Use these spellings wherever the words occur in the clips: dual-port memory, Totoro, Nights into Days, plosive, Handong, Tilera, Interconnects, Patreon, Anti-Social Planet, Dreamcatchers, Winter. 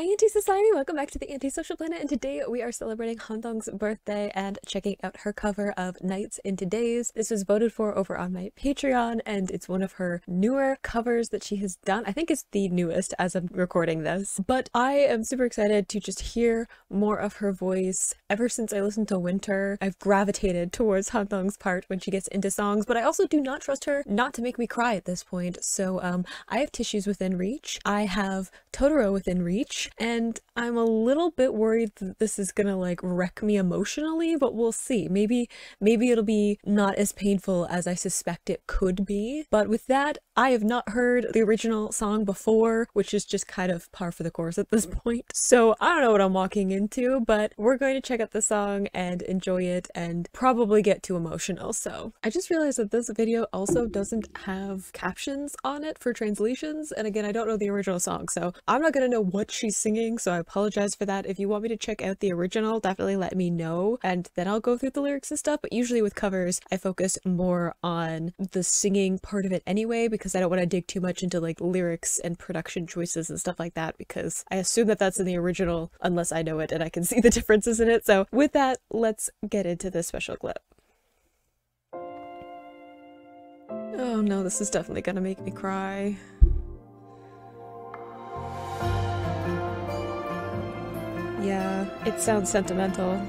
Hi Anti-Society, welcome back to the Anti-Social Planet, and today we are celebrating Handong's birthday and checking out her cover of Nights into Days. This was voted for over on my Patreon, and it's one of her newer covers that she has done. I think it's the newest as I'm recording this, but I am super excited to just hear more of her voice. Ever since I listened to Winter, I've gravitated towards Handong's part when she gets into songs, but I also do not trust her not to make me cry at this point, so I have tissues within reach. I have Totoro within reach. And I'm a little bit worried that this is gonna like wreck me emotionally, but we'll see. Maybe it'll be not as painful as I suspect it could be. But with that, I have not heard the original song before, which is just kind of par for the course at this point. So I don't know what I'm walking into, but we're going to check out the song and enjoy it and probably get too emotional. So I just realized that this video also doesn't have captions on it for translations. And again, I don't know the original song, so I'm not gonna know what she's singing, so I apologize for that. If you want me to check out the original, definitely let me know, and then I'll go through the lyrics and stuff. But usually with covers, I focus more on the singing part of it anyway, because I don't want to dig too much into like lyrics and production choices and stuff like that, because I assume that that's in the original unless I know it and I can see the differences in it. So with that, let's get into this special clip. Oh no, this is definitely gonna make me cry. Yeah, it sounds sentimental.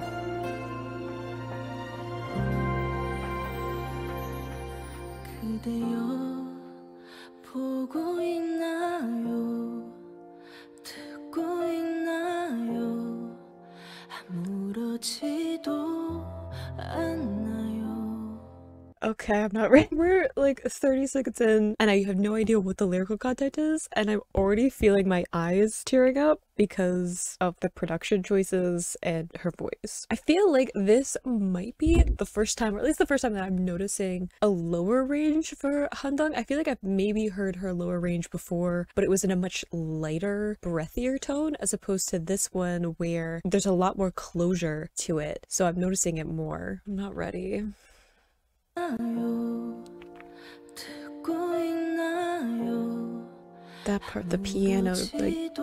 Okay, I'm not ready. We're like 30 seconds in and I have no idea what the lyrical content is, and I'm already feeling my eyes tearing up because of the production choices and her voice. I feel like this might be the first time, or at least the first time that I'm noticing a lower range for Handong. I feel like I've maybe heard her lower range before, but it was in a much lighter, breathier tone, as opposed to this one where there's a lot more closure to it. So I'm noticing it more. I'm not ready. That part, the piano, like...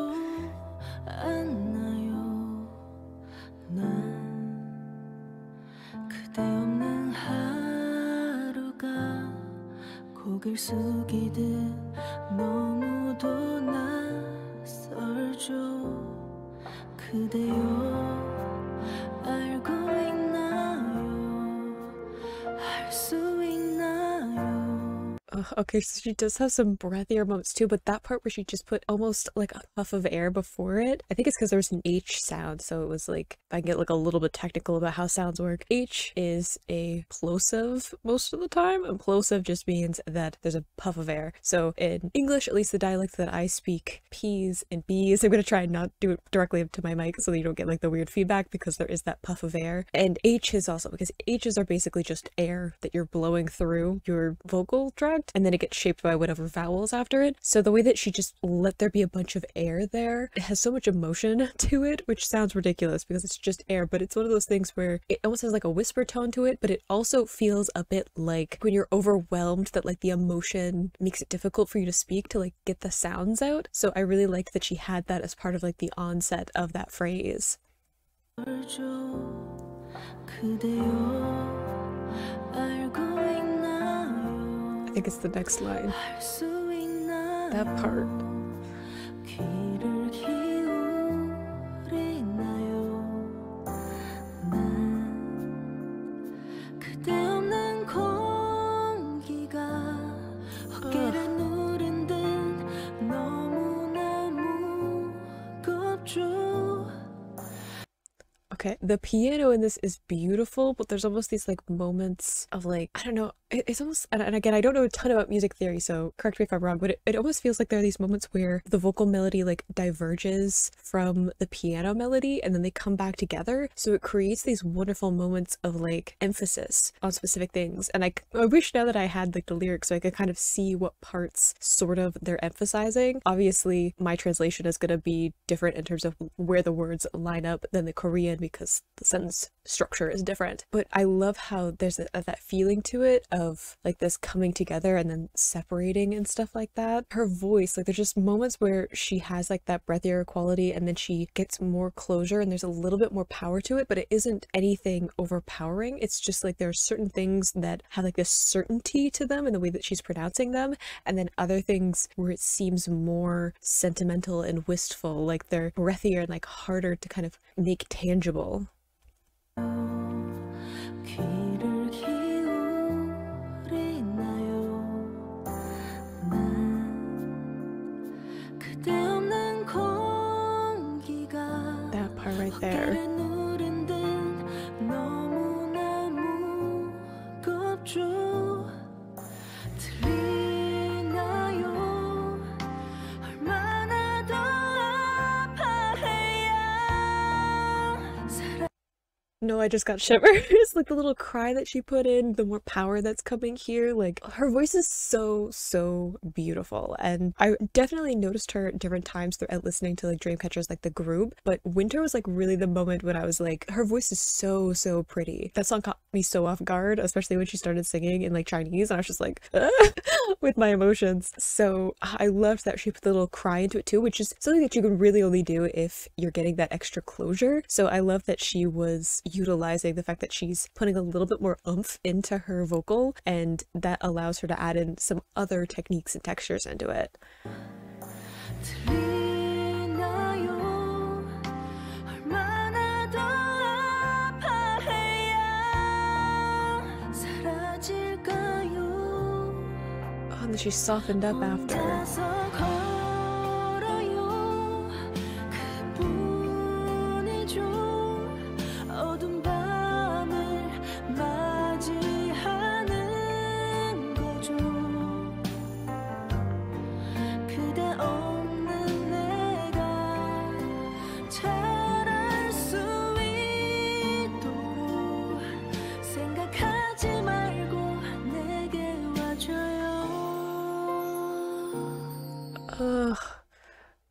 Okay, so she does have some breathier moments too, but that part where she just put almost like a puff of air before it, I think it's because there was an H sound, so it was like, if I can get like a little bit technical about how sounds work, H is a plosive most of the time, and plosive just means that there's a puff of air. So in English, at least the dialect that I speak, P's and B's, I'm going to try and not do it directly up to my mic so that you don't get like the weird feedback, because there is that puff of air. And H is also, because H's are basically just air that you're blowing through your vocal tract, and then it gets shaped by whatever vowels after it. So the way that she just let there be a bunch of air there, it has so much emotion to it, which sounds ridiculous because it's just air, but it's one of those things where it almost has like a whisper tone to it, but it also feels a bit like when you're overwhelmed, that like the emotion makes it difficult for you to speak, to like get the sounds out. So I really liked that she had that as part of like the onset of that phrase. I think it's the next line. That part. Okay, the piano in this is beautiful, but there's almost these like moments of like, I don't know, it's almost, and again, I don't know a ton about music theory, so correct me if I'm wrong, but it almost feels like there are these moments where the vocal melody like diverges from the piano melody and then they come back together. So it creates these wonderful moments of like emphasis on specific things. And I wish now that I had like the lyrics so I could kind of see what parts sort of they're emphasizing. Obviously, my translation is going to be different in terms of where the words line up than the Korean, because because the sentence structure is different. But I love how there's that feeling to it of like this coming together and then separating and stuff like that. Her voice, like there's just moments where she has like that breathier quality and then she gets more closure and there's a little bit more power to it, but it isn't anything overpowering. It's just like there are certain things that have like this certainty to them in the way that she's pronouncing them, and then other things where it seems more sentimental and wistful, like they're breathier and like harder to kind of make tangible. That part right there. No, I just got shivers. Like the little cry that she put in, the more power that's coming here, like her voice is so beautiful. And I definitely noticed her at different times throughout listening to like Dreamcatchers, like the group, but Winter was like really the moment when I was like, her voice is so pretty. That song caught me so off guard, especially when she started singing in like Chinese, and I was just like with my emotions. So I loved that she put the little cry into it too, which is something that you can really only do if you're getting that extra closure. So I love that she was utilizing the fact that she's putting a little bit more oomph into her vocal, and that allows her to add in some other techniques and textures into it. Oh, and then she softened up after.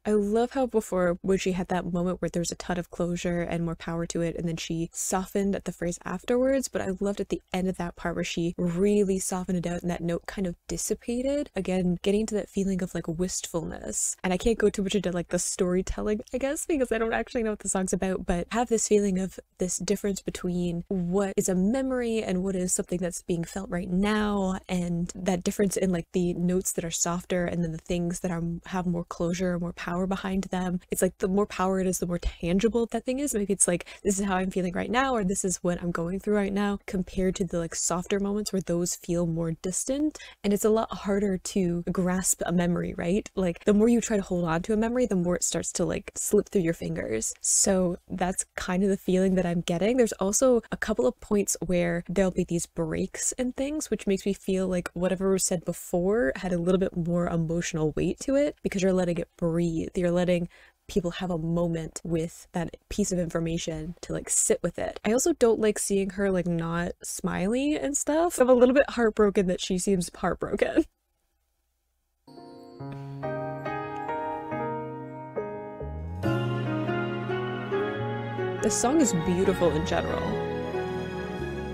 I love how before, when she had that moment where there's a ton of closure and more power to it, and then she softened at the phrase afterwards, but I loved at the end of that part where she really softened it out and that note kind of dissipated. Again, getting to that feeling of like wistfulness. And I can't go too much into like the storytelling, I guess, because I don't actually know what the song's about, but have this feeling of this difference between what is a memory and what is something that's being felt right now, and that difference in like the notes that are softer and then the things that have more closure, more power behind them. It's like the more power it is, the more tangible that thing is. Maybe it's like, this is how I'm feeling right now, or this is what I'm going through right now, compared to the like softer moments where those feel more distant. And it's a lot harder to grasp a memory, right? Like the more you try to hold on to a memory, the more it starts to like slip through your fingers. So that's kind of the feeling that I'm getting. There's also a couple of points where there'll be these breaks and things, which makes me feel like whatever was said before had a little bit more emotional weight to it, because you're letting it breathe. You're letting people have a moment with that piece of information to like sit with it. I also don't like seeing her like not smiley and stuff. I'm a little bit heartbroken that she seems heartbroken. The song is beautiful in general.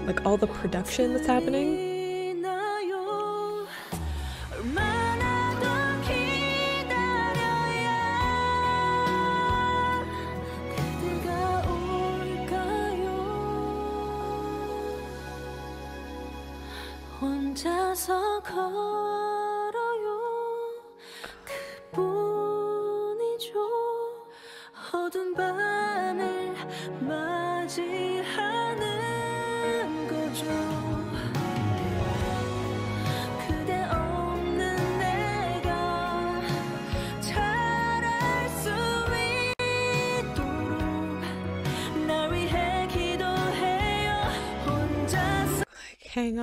Like all the production that's happening. Hang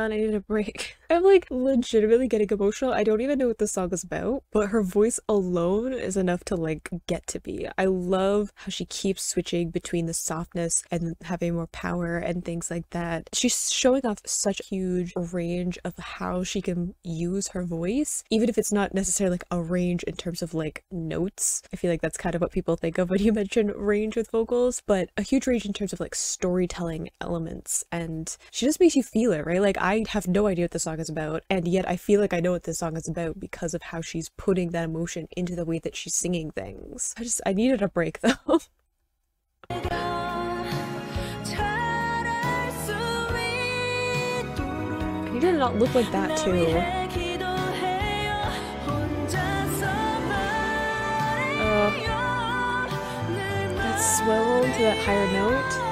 on, I need a break. I'm like legitimately getting emotional. I don't even know what this song is about, but her voice alone is enough to like get to me. I love how she keeps switching between the softness and having more power and things like that. She's showing off such a huge range of how she can use her voice, even if it's not necessarily like a range in terms of like notes. I feel like that's kind of what people think of when you mention range with vocals, but a huge range in terms of like storytelling elements, and she just makes you feel it, right? Like I have no idea what the song is about, and yet I feel like I know what this song is about because of how she's putting that emotion into the way that she's singing things. I needed a break though. I need her to not look like that too. That swell to that higher note.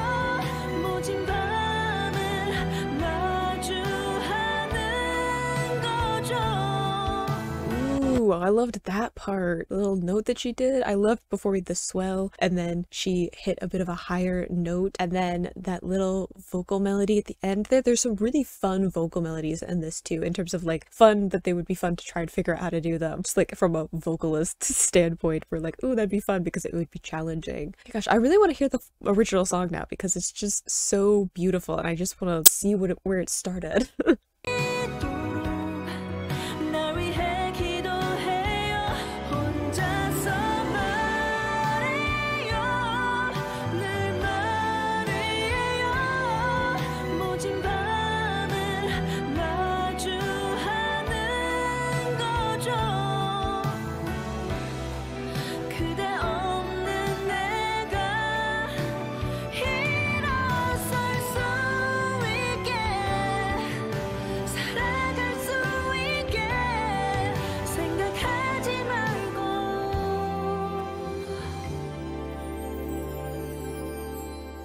I loved that part, the little note that she did. I loved before we did the swell, and then she hit a bit of a higher note, and then that little vocal melody at the end there. There's some really fun vocal melodies in this too, in terms of like fun that they would be fun to try and figure out how to do them. Just like from a vocalist standpoint, we're like, oh, that'd be fun because it would be challenging. Oh my gosh, I really want to hear the original song now because it's just so beautiful, and I just want to see what where it started.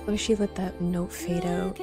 Oh, she let that note fade out.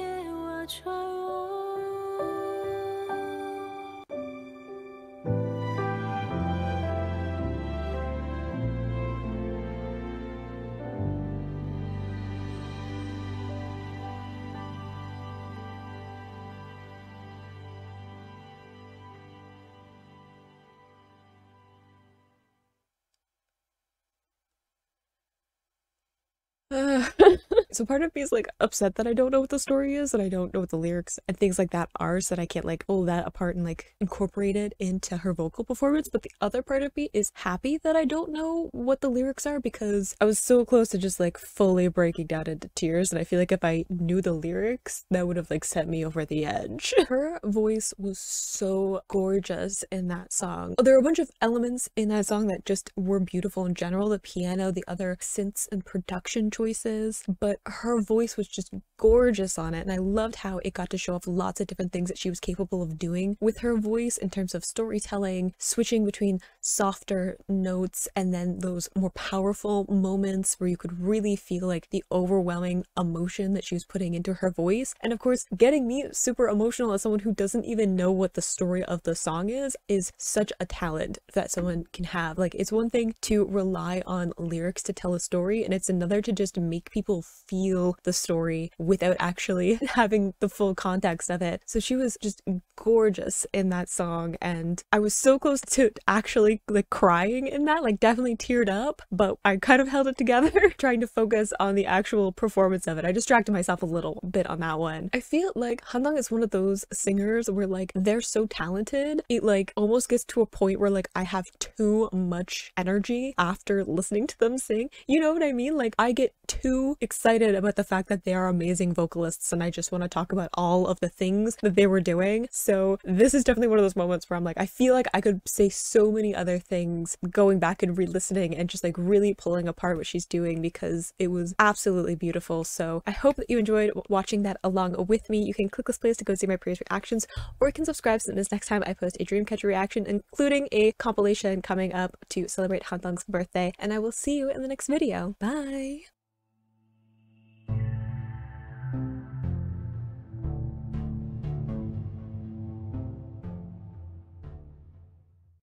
So part of me is like upset that I don't know what the story is and I don't know what the lyrics and things like that are, so that I can't like pull that apart and like incorporate it into her vocal performance. But the other part of me is happy that I don't know what the lyrics are, because I was so close to just like fully breaking down into tears, and I feel like if I knew the lyrics that would have like sent me over the edge. Her voice was so gorgeous in that song. There were a bunch of elements in that song that just were beautiful in general, the piano, the other synths and production choices, but her voice was just gorgeous on it, and I loved how it got to show off lots of different things that she was capable of doing with her voice in terms of storytelling, switching between softer notes and then those more powerful moments where you could really feel like the overwhelming emotion that she was putting into her voice. And of course, getting me super emotional as someone who doesn't even know what the story of the song is such a talent that someone can have. Like, it's one thing to rely on lyrics to tell a story, and it's another to just make people feel the story without actually having the full context of it. So she was just gorgeous in that song, and I was so close to actually like crying in that, like definitely teared up, but I kind of held it together trying to focus on the actual performance of it. I distracted myself a little bit on that one. I feel like Handong is one of those singers where like they're so talented, it like almost gets to a point where like I have too much energy after listening to them sing. You know what I mean? Like I get too excited about the fact that they are amazing vocalists, and I just want to talk about all of the things that they were doing. So this is definitely one of those moments where I'm like, I feel like I could say so many other things going back and re-listening and just like really pulling apart what she's doing, because it was absolutely beautiful. So I hope that you enjoyed watching that along with me. You can click this place to go see my previous reactions, or you can subscribe so that this next time I post a Dreamcatcher reaction, including a compilation coming up to celebrate Handong's birthday, and I will see you in the next video. Bye!